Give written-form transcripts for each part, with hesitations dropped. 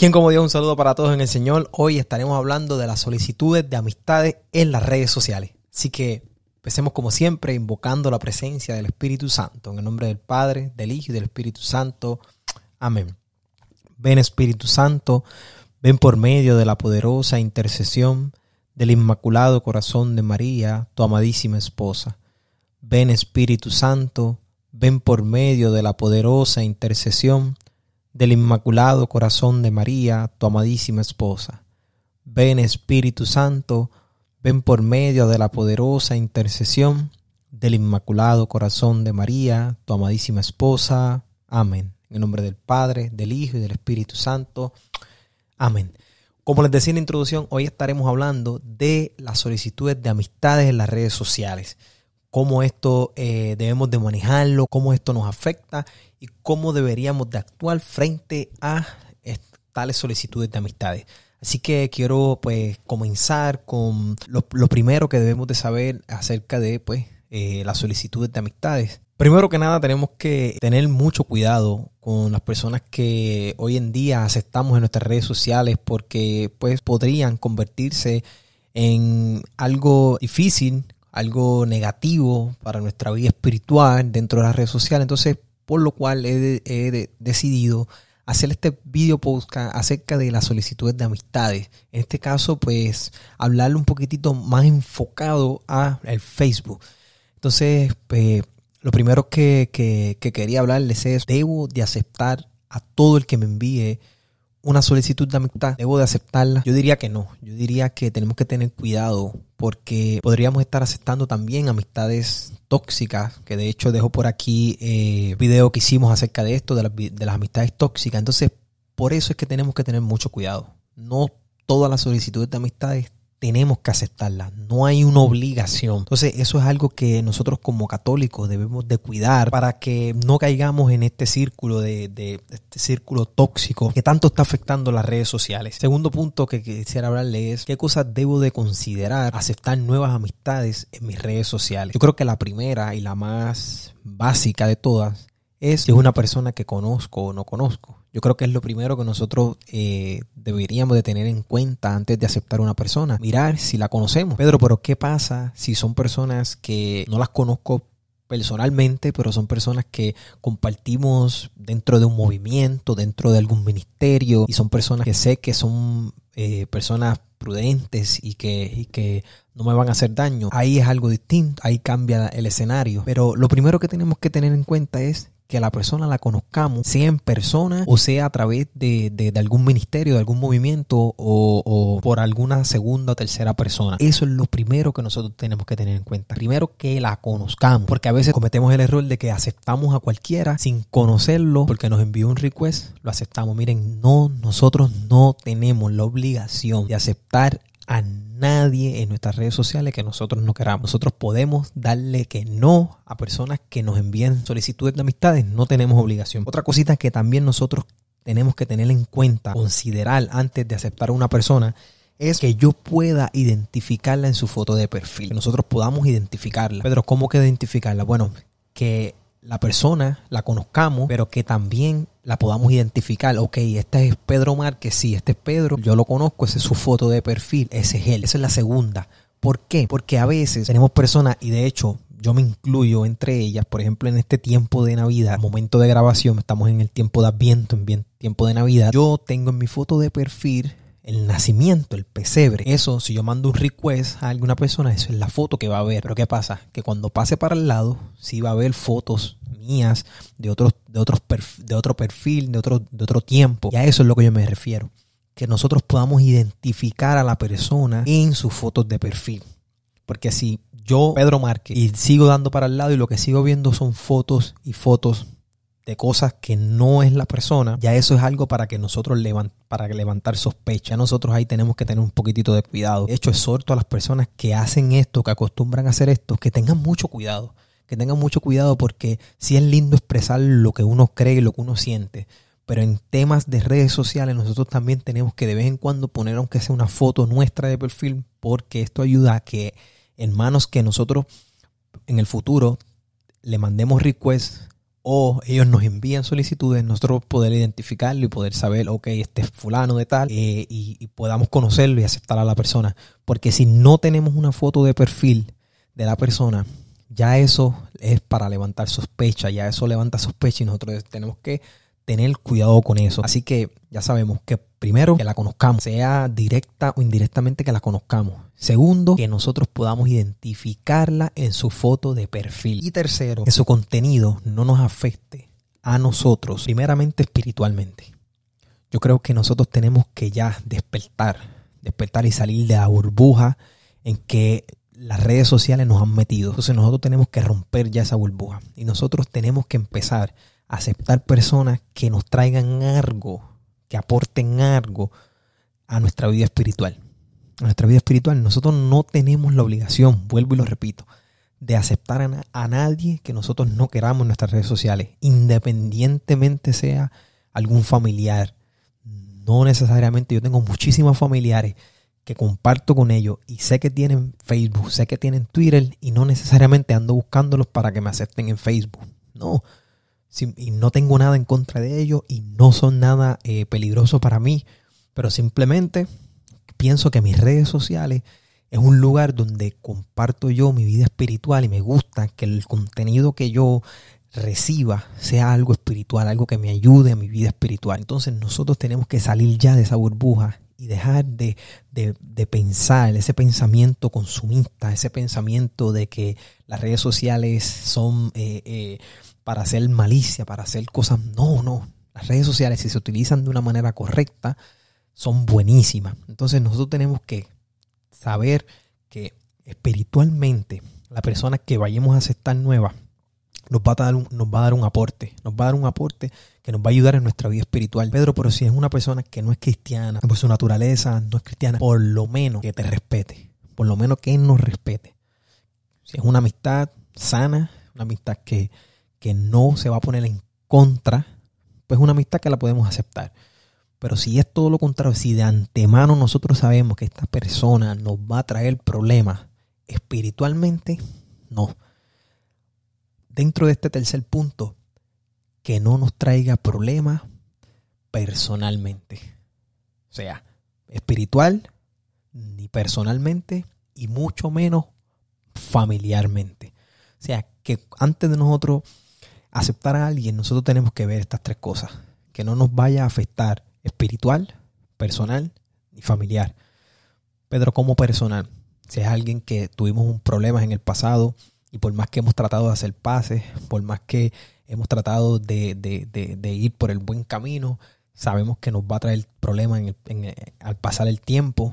Quien como Dios, un saludo para todos en el Señor. Hoy estaremos hablando de las solicitudes de amistades en las redes sociales. Así que empecemos como siempre invocando la presencia del Espíritu Santo. En el nombre del Padre, del Hijo y del Espíritu Santo. Amén. Ven Espíritu Santo, ven por medio de la poderosa intercesión del Inmaculado Corazón de María, tu amadísima esposa. Ven Espíritu Santo, ven por medio de la poderosa intercesión del Inmaculado Corazón de María, tu amadísima esposa. Ven Espíritu Santo, ven por medio de la poderosa intercesión del Inmaculado Corazón de María, tu amadísima esposa. Amén. En el nombre del Padre, del Hijo y del Espíritu Santo. Amén. Como les decía en la introducción, hoy estaremos hablando de las solicitudes de amistades en las redes sociales. Cómo esto debemos de manejarlo, cómo esto nos afecta y cómo deberíamos de actuar frente a tales solicitudes de amistades. Así que quiero comenzar con lo primero que debemos de saber acerca de las solicitudes de amistades. Primero que nada tenemos que tener mucho cuidado con las personas que hoy en día aceptamos en nuestras redes sociales porque podrían convertirse en algo difícil, algo negativo para nuestra vida espiritual dentro de las redes sociales. Entonces, por lo cual he decidido hacer este video podcast acerca de las solicitudes de amistades. En este caso, hablarle un poquitito más enfocado al Facebook. Entonces, lo primero que quería hablarles es, debo de aceptar a todo el que me envíe una solicitud de amistad. ¿Debo de aceptarla? Yo diría que no. Yo diría que tenemos que tener cuidado porque podríamos estar aceptando también amistades tóxicas, que de hecho dejo por aquí video que hicimos acerca de esto, de las amistades tóxicas. Entonces, por eso es que tenemos que tener mucho cuidado. No todas las solicitudes de amistades tenemos que aceptarlas. No hay una obligación. Entonces, eso es algo que nosotros como católicos debemos de cuidar para que no caigamos en este círculo este círculo tóxico que tanto está afectando las redes sociales. Segundo punto que quisiera hablarle es qué cosas debo de considerar aceptar nuevas amistades en mis redes sociales. Yo creo que la primera y la más básica de todas es si es una persona que conozco o no conozco. Yo creo que es lo primero que nosotros deberíamos de tener en cuenta antes de aceptar a una persona. Mirar si la conocemos. Pedro, pero ¿qué pasa si son personas que no las conozco personalmente, pero son personas que compartimos dentro de un movimiento, dentro de algún ministerio, y son personas que sé que son personas prudentes y que no me van a hacer daño? Ahí es algo distinto, ahí cambia el escenario. Pero lo primero que tenemos que tener en cuenta es que la persona la conozcamos, sea en persona o sea a través de algún ministerio, de algún movimiento o por alguna segunda o tercera persona. Eso es lo primero que nosotros tenemos que tener en cuenta. Primero que la conozcamos, porque a veces cometemos el error de que aceptamos a cualquiera sin conocerlo porque nos envió un request, lo aceptamos. Miren, nosotros no tenemos la obligación de aceptar a nadie en nuestras redes sociales que nosotros no queramos. Nosotros podemos darle que no a personas que nos envíen solicitudes de amistades. No tenemos obligación. Otra cosita que también nosotros tenemos que tener en cuenta, considerar antes de aceptar a una persona, es que yo pueda identificarla en su foto de perfil. Que nosotros podamos identificarla. Pedro, ¿cómo que identificarla? Bueno, que la persona la conozcamos, pero que también la podamos identificar. Ok, este es Pedro Márquez, sí, este es Pedro, yo lo conozco, esa es su foto de perfil, ese es él. Esa es la segunda. ¿Por qué? Porque a veces tenemos personas, y de hecho yo me incluyo entre ellas, por ejemplo en este tiempo de Navidad, momento de grabación, estamos en el tiempo de Adviento, en tiempo de Navidad, yo tengo en mi foto de perfil el nacimiento, el pesebre. Eso, si yo mando un request a alguna persona, eso es la foto que va a ver. Pero ¿qué pasa? Que cuando pase para el lado, sí va a ver fotos mías de otro perfil, de otro tiempo. Y a eso es lo que yo me refiero. Que nosotros podamos identificar a la persona en sus fotos de perfil. Porque si yo, Pedro Márquez, y sigo dando para el lado y lo que sigo viendo son fotos y fotos de cosas que no es la persona, ya eso es algo para que nosotros levantar sospecha. Nosotros ahí tenemos que tener un poquitito de cuidado. De hecho, exhorto a las personas que hacen esto, que acostumbran a hacer esto, que tengan mucho cuidado. Que tengan mucho cuidado porque sí es lindo expresar lo que uno cree y lo que uno siente. Pero en temas de redes sociales nosotros también tenemos que de vez en cuando poner aunque sea una foto nuestra de perfil, porque esto ayuda a que hermanos que nosotros en el futuro le mandemos requests o ellos nos envían solicitudes, nosotros poder identificarlo y poder saber, ok, este es fulano de tal, y podamos conocerlo y aceptar a la persona. Porque si no tenemos una foto de perfil de la persona, ya eso es para levantar sospecha, ya eso levanta sospecha y nosotros tenemos que tener cuidado con eso. Así que ya sabemos que primero, que la conozcamos, sea directa o indirectamente que la conozcamos. Segundo, que nosotros podamos identificarla en su foto de perfil. Y tercero, que su contenido no nos afecte a nosotros, primeramente espiritualmente. Yo creo que nosotros tenemos que ya despertar y salir de la burbuja en que las redes sociales nos han metido. Entonces nosotros tenemos que romper ya esa burbuja y nosotros tenemos que empezar a aceptar personas que nos traigan algo, que aporten algo a nuestra vida espiritual. A nuestra vida espiritual nosotros no tenemos la obligación, vuelvo y lo repito, de aceptar a nadie que nosotros no queramos en nuestras redes sociales, independientemente sea algún familiar. No necesariamente, yo tengo muchísimos familiares que comparto con ellos y sé que tienen Facebook, sé que tienen Twitter y no necesariamente ando buscándolos para que me acepten en Facebook. No, y no tengo nada en contra de ellos y no son nada peligroso para mí, pero simplemente pienso que mis redes sociales es un lugar donde comparto yo mi vida espiritual y me gusta que el contenido que yo reciba sea algo espiritual, algo que me ayude a mi vida espiritual. Entonces nosotros tenemos que salir ya de esa burbuja y dejar de pensar ese pensamiento consumista, ese pensamiento de que las redes sociales son para hacer malicia, para hacer cosas. No. Las redes sociales, si se utilizan de una manera correcta, son buenísimas. Entonces nosotros tenemos que saber que espiritualmente la persona que vayamos a aceptar nueva nos va a dar un aporte. Nos va a dar un aporte que nos va a ayudar en nuestra vida espiritual. Pedro, pero si es una persona que no es cristiana, por su naturaleza no es cristiana, por lo menos que te respete. Por lo menos que nos respete. Si es una amistad sana, una amistad que no se va a poner en contra, pues una amistad que la podemos aceptar. Pero si es todo lo contrario, si de antemano nosotros sabemos que esta persona nos va a traer problemas espiritualmente, no. Dentro de este tercer punto, que no nos traiga problemas personalmente. O sea, espiritual, ni personalmente, y mucho menos familiarmente. O sea, que antes de nosotros aceptar a alguien, nosotros tenemos que ver estas tres cosas. Que no nos vaya a afectar espiritual, personal y familiar. Pedro, como personal, si es alguien que tuvimos un problema en el pasado y por más que hemos tratado de hacer paces, por más que hemos tratado de ir por el buen camino, sabemos que nos va a traer problemas al pasar el tiempo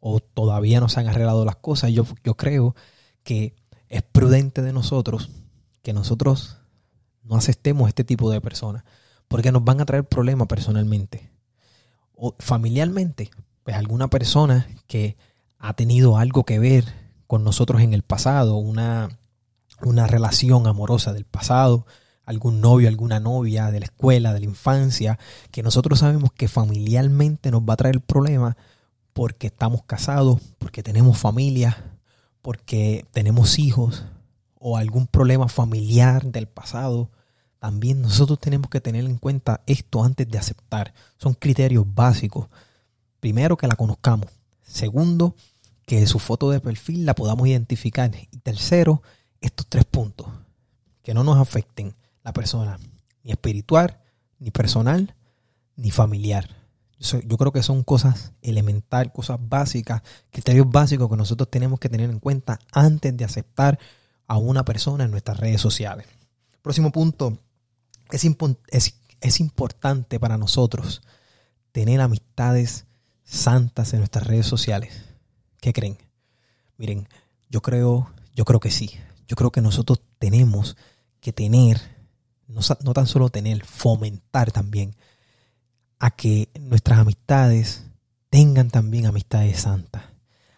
o todavía no se han arreglado las cosas. Yo creo que es prudente de nosotros que nosotros no aceptemos este tipo de personas porque nos van a traer problemas personalmente. O familiarmente, pues alguna persona que ha tenido algo que ver con nosotros en el pasado, una relación amorosa del pasado, algún novio, alguna novia de la escuela, de la infancia, que nosotros sabemos que familiarmente nos va a traer problemas porque estamos casados, porque tenemos familia, porque tenemos hijos o algún problema familiar del pasado. También nosotros tenemos que tener en cuenta esto antes de aceptar. Son criterios básicos. Primero, que la conozcamos. Segundo, que su foto de perfil la podamos identificar. Y tercero, estos tres puntos, que no nos afecten la persona, ni espiritual, ni personal, ni familiar. Yo creo que son cosas elementales, cosas básicas, criterios básicos que nosotros tenemos que tener en cuenta antes de aceptar a una persona en nuestras redes sociales. Próximo punto, es importante para nosotros tener amistades santas en nuestras redes sociales. ¿Qué creen? Miren, yo creo que sí. Yo creo que nosotros tenemos que tener, no tan solo tener, fomentar también a que nuestras amistades tengan también amistades santas.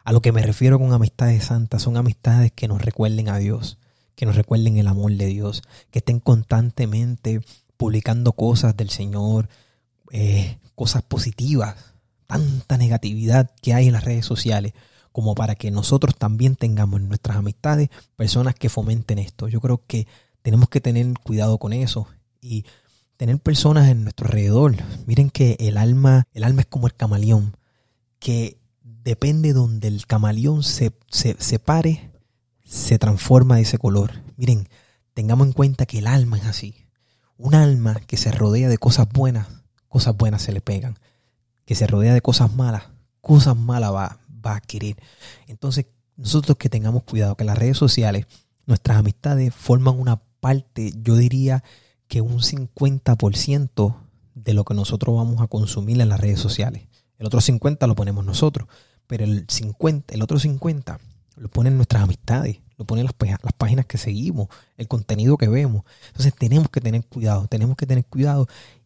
A lo que me refiero con amistades santas son amistades que nos recuerden a Dios, que nos recuerden el amor de Dios, que estén constantemente publicando cosas del Señor, cosas positivas, tanta negatividad que hay en las redes sociales, como para que nosotros también tengamos en nuestras amistades personas que fomenten esto. Yo creo que Tenemos que tener cuidado con eso y tener personas en nuestro alrededor. Miren que el alma es como el camaleón, que depende donde el camaleón se pare, se transforma de ese color. Miren, tengamos en cuenta que el alma es así. Un alma que se rodea de cosas buenas se le pegan. Que se rodea de cosas malas va a adquirir. Entonces, nosotros que tengamos cuidado, que las redes sociales, nuestras amistades forman una parte, yo diría que un 50% de lo que nosotros vamos a consumir en las redes sociales. El otro 50% lo ponemos nosotros, pero el otro 50% lo ponen nuestras amistades, lo ponen las páginas que seguimos, el contenido que vemos. Entonces tenemos que tener cuidado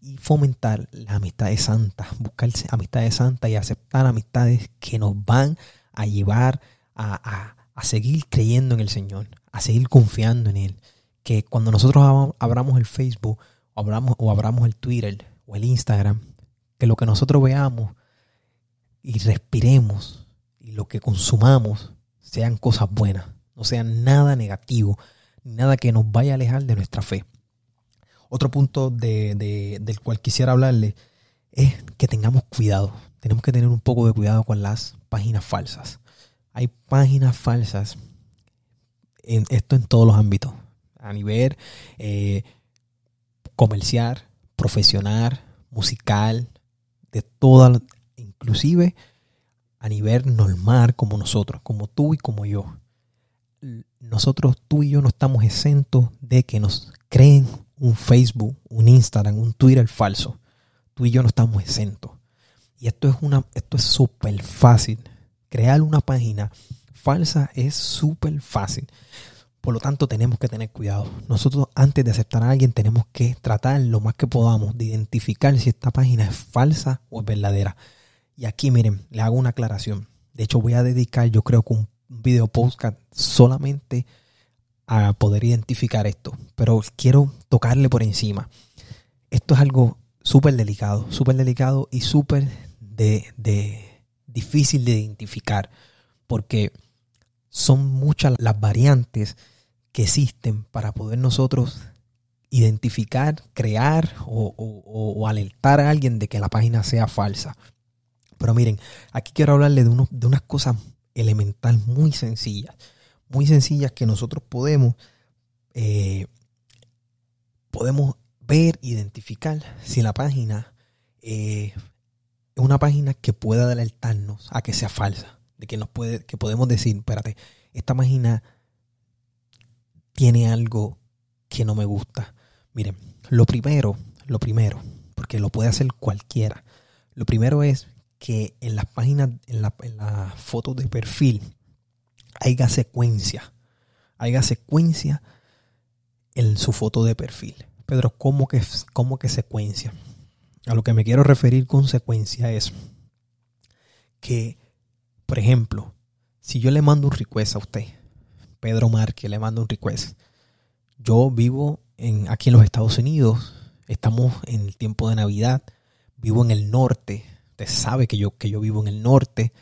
y fomentar las amistades santas, buscar amistades santas y aceptar amistades que nos van a llevar a seguir creyendo en el Señor, a seguir confiando en Él. Que cuando nosotros abramos el Facebook o abramos el Twitter o el Instagram, que lo que nosotros veamos y respiremos y lo que consumamos sean cosas buenas, no sean nada negativo, nada que nos vaya a alejar de nuestra fe. Otro punto del cual quisiera hablarle es que tengamos cuidado. Tenemos que tener un poco de cuidado con las páginas falsas. Hay páginas falsas, en todos los ámbitos, a nivel comercial, profesional, musical, de todas, inclusive a nivel normal como nosotros, como tú y como yo. Nosotros, tú y yo, no estamos exentos de que nos creen un Facebook, un Instagram, un Twitter falso. Tú y yo no estamos exentos. Y esto es súper fácil. Crear una página falsa es súper fácil. Por lo tanto, tenemos que tener cuidado. Nosotros, antes de aceptar a alguien, tenemos que tratar lo más que podamos de identificar si esta página es falsa o es verdadera. Y aquí, miren, les hago una aclaración. De hecho, voy a dedicar, yo creo que un video podcast solamente a poder identificar esto, pero quiero tocarle por encima. Esto es algo súper delicado y súper difícil de identificar, porque son muchas las variantes que existen para poder nosotros identificar, crear o alertar a alguien de que la página sea falsa. Pero miren, aquí quiero hablarle de unas cosas elemental, muy sencillas que nosotros podemos ver, identificar si la página es una página que pueda alertarnos a que sea falsa, de que que podemos decir, espérate, esta página tiene algo que no me gusta. Miren, lo primero, porque lo puede hacer cualquiera. Lo primero es que en las páginas, en las fotos de perfil, haya secuencia en su foto de perfil. Pedro, ¿cómo que secuencia? A lo que me quiero referir con secuencia es que, por ejemplo, si yo le mando un request a usted, Pedro Márquez, le mando un request. Yo vivo aquí en los Estados Unidos, estamos en el tiempo de Navidad, vivo en el norte. Usted sabe que yo vivo en el norte.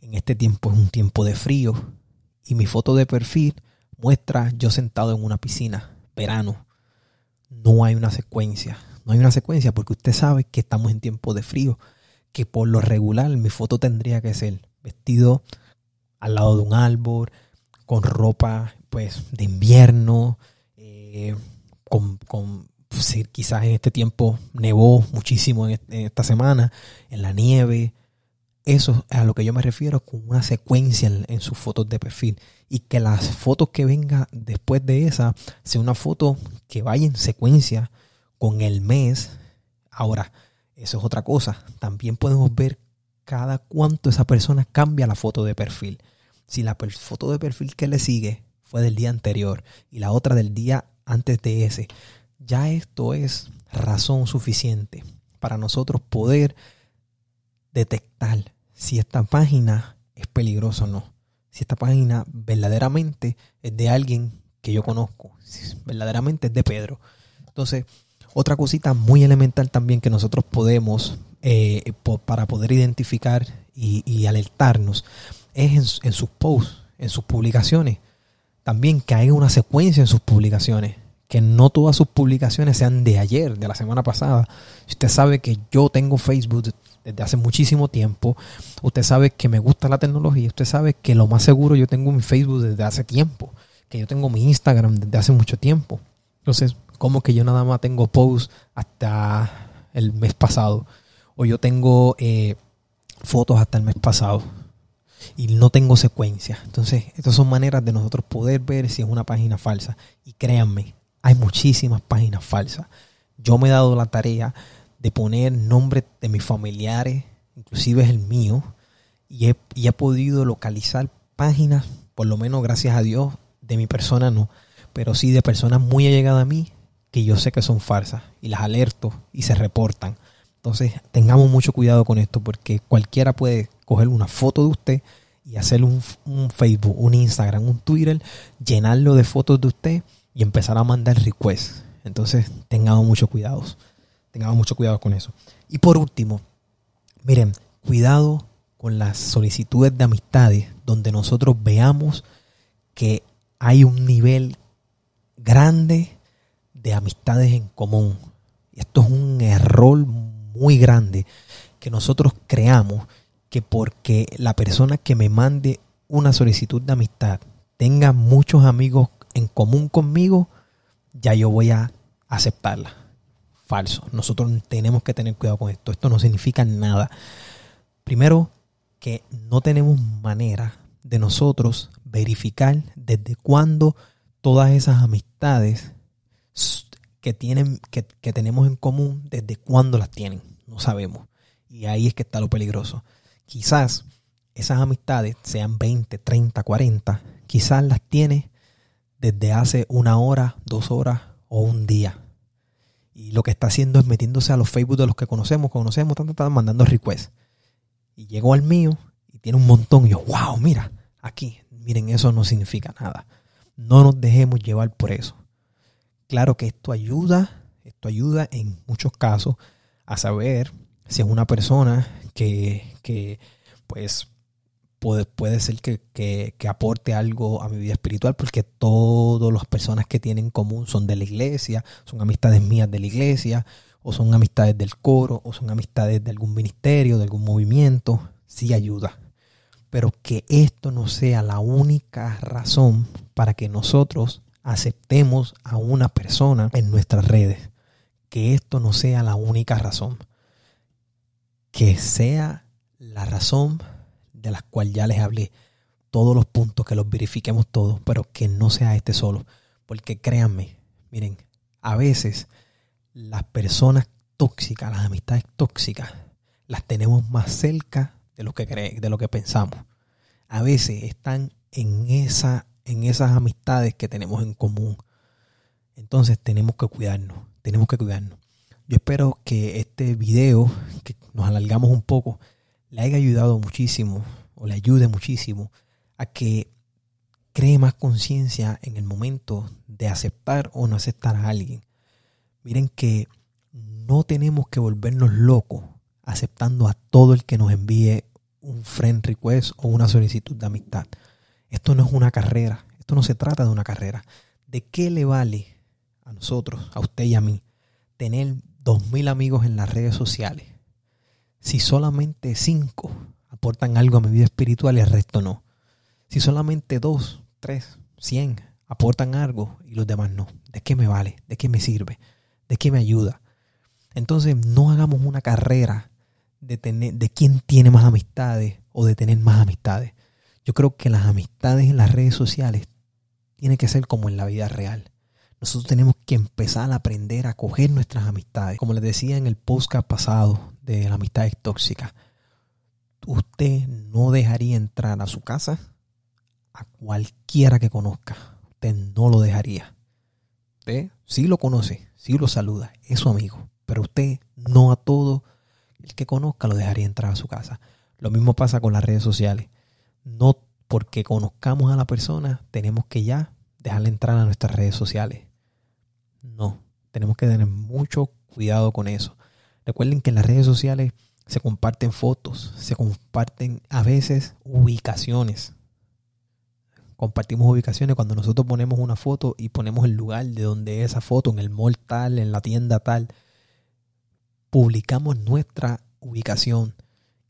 En este tiempo es un tiempo de frío. Y mi foto de perfil muestra yo sentado en una piscina, verano. No hay una secuencia porque usted sabe que estamos en tiempo de frío. Que por lo regular mi foto tendría que ser vestido al lado de un árbol, con ropa pues de invierno, Sí, quizás en este tiempo nevó muchísimo en esta semana, en la nieve. Eso es a lo que yo me refiero con una secuencia en sus fotos de perfil. Y que las fotos que vengan después de esa sea una foto que vaya en secuencia con el mes. Ahora, eso es otra cosa. También podemos ver cada cuánto esa persona cambia la foto de perfil. Si la foto de perfil que le sigue fue del día anterior y la otra del día antes de ese, ya esto es razón suficiente para nosotros poder detectar si esta página es peligrosa o no. Si esta página verdaderamente es de alguien que yo conozco, si verdaderamente es de Pedro. Entonces, otra cosita muy elemental también que nosotros podemos, para poder identificar y alertarnos, es en sus posts, en sus publicaciones. También que haya una secuencia en sus publicaciones. que no todas sus publicaciones sean de ayer, de la semana pasada. Usted sabe que yo tengo Facebook desde hace muchísimo tiempo. Usted sabe que me gusta la tecnología. Usted sabe que lo más seguro yo tengo mi Facebook desde hace tiempo. Que yo tengo mi Instagram desde hace mucho tiempo. Entonces, ¿cómo que yo nada más tengo posts hasta el mes pasado? O yo tengo fotos hasta el mes pasado. Y no tengo secuencia. Entonces, estas son maneras de nosotros poder ver si es una página falsa. Y créanme, hay muchísimas páginas falsas. Yo me he dado la tarea de poner nombres de mis familiares, inclusive es el mío, y he podido localizar páginas, por lo menos gracias a Dios, de mi persona no, pero sí de personas muy allegadas a mí que yo sé que son falsas y las alerto y se reportan. Entonces tengamos mucho cuidado con esto porque cualquiera puede coger una foto de usted y hacer un Facebook, un Instagram, un Twitter, llenarlo de fotos de usted y empezar a mandar requests. Entonces, tengamos mucho cuidado. Tengamos mucho cuidado con eso. Y por último, miren, cuidado con las solicitudes de amistades donde nosotros veamos que hay un nivel grande de amistades en común. Esto es un error muy grande que nosotros creamos que porque la persona que me mande una solicitud de amistad tenga muchos amigos en común conmigo, ya yo voy a aceptarla. Falso. Nosotros tenemos que tener cuidado con esto. Esto no significa nada. Primero, que no tenemos manera de nosotros verificar desde cuándo todas esas amistades que tenemos en común, desde cuándo las tienen. No sabemos. Y ahí es que está lo peligroso. Quizás esas amistades sean 20, 30, 40. Quizás las tiene desde hace 1 hora, 2 horas o un día. Y lo que está haciendo es metiéndose a los Facebook de los que conocemos, están mandando requests. Y llegó al mío y tiene un montón. Y yo, wow, mira, aquí, miren, eso no significa nada. No nos dejemos llevar por eso. Claro que esto ayuda en muchos casos a saber si es una persona que pues... Puede ser que aporte algo a mi vida espiritual porque todas las personas que tienen en común son de la iglesia, son amistades mías de la iglesia o son amistades del coro o son amistades de algún ministerio, de algún movimiento. Sí ayuda, pero que esto no sea la única razón para que nosotros aceptemos a una persona en nuestras redes. Que esto no sea la única razón. Que sea la razón de las cuales ya les hablé, todos los puntos, que los verifiquemos todos, pero que no sea este solo, porque créanme, miren, a veces las personas tóxicas, las amistades tóxicas, las tenemos más cerca de lo que pensamos. A veces están en esas amistades que tenemos en común. Entonces tenemos que cuidarnos. Yo espero que este video, que nos alargamos un poco, le haya ayudado muchísimo o le ayude muchísimo a que cree más conciencia en el momento de aceptar o no aceptar a alguien. Miren que no tenemos que volvernos locos aceptando a todo el que nos envíe un friend request o una solicitud de amistad. Esto no es una carrera, esto no se trata de una carrera. ¿De qué le vale a nosotros, a usted y a mí, tener 2000 amigos en las redes sociales? Si solamente 5 aportan algo a mi vida espiritual y el resto no. Si solamente 2, 3, 100 aportan algo y los demás no. ¿De qué me vale? ¿De qué me sirve? ¿De qué me ayuda? Entonces no hagamos una carrera de quién tiene más amistades o de tener más amistades. Yo creo que las amistades en las redes sociales tienen que ser como en la vida real. Nosotros tenemos que empezar a aprender a coger nuestras amistades. Como les decía en el podcast pasado de las amistades tóxicas, usted no dejaría entrar a su casa a cualquiera que conozca. Usted no lo dejaría. Usted sí lo conoce, sí lo saluda, es su amigo, pero usted no a todo el que conozca lo dejaría entrar a su casa. Lo mismo pasa con las redes sociales. No porque conozcamos a la persona tenemos que ya dejarla entrar a nuestras redes sociales. No, tenemos que tener mucho cuidado con eso. Recuerden que en las redes sociales se comparten fotos, se comparten a veces ubicaciones. compartimos ubicaciones. Cuando nosotros ponemos una foto y ponemos el lugar de donde esa foto, en el mall tal, en la tienda tal, publicamos nuestra ubicación.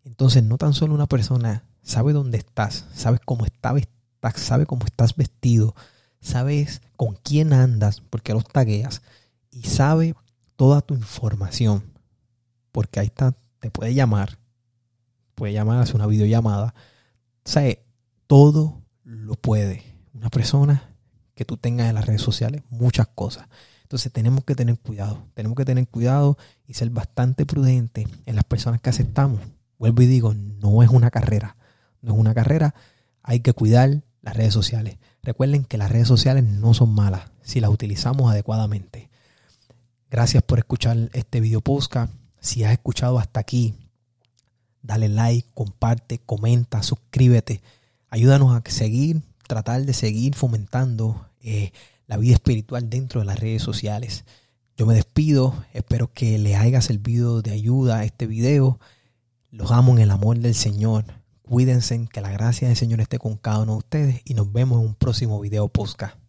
Entonces no tan solo una persona sabe dónde estás, sabes cómo está vestido, sabe cómo estás vestido, sabes con quién andas porque los tagueas y sabe toda tu información, porque ahí está, te puede llamar, hace una videollamada, sabe todo. Lo puede una persona que tú tengas en las redes sociales, muchas cosas. Entonces tenemos que tener cuidado y ser bastante prudentes en las personas que aceptamos. Vuelvo y digo, no es una carrera, hay que cuidar las redes sociales. Recuerden que las redes sociales no son malas si las utilizamos adecuadamente. Gracias por escuchar este video podcast. Si has escuchado hasta aquí, dale like, comparte, comenta, suscríbete. Ayúdanos a tratar de seguir fomentando la vida espiritual dentro de las redes sociales. Yo me despido, espero que les haya servido de ayuda este video. Los amo en el amor del Señor. Cuídense, que la gracia del Señor esté con cada uno de ustedes y nos vemos en un próximo video podcast.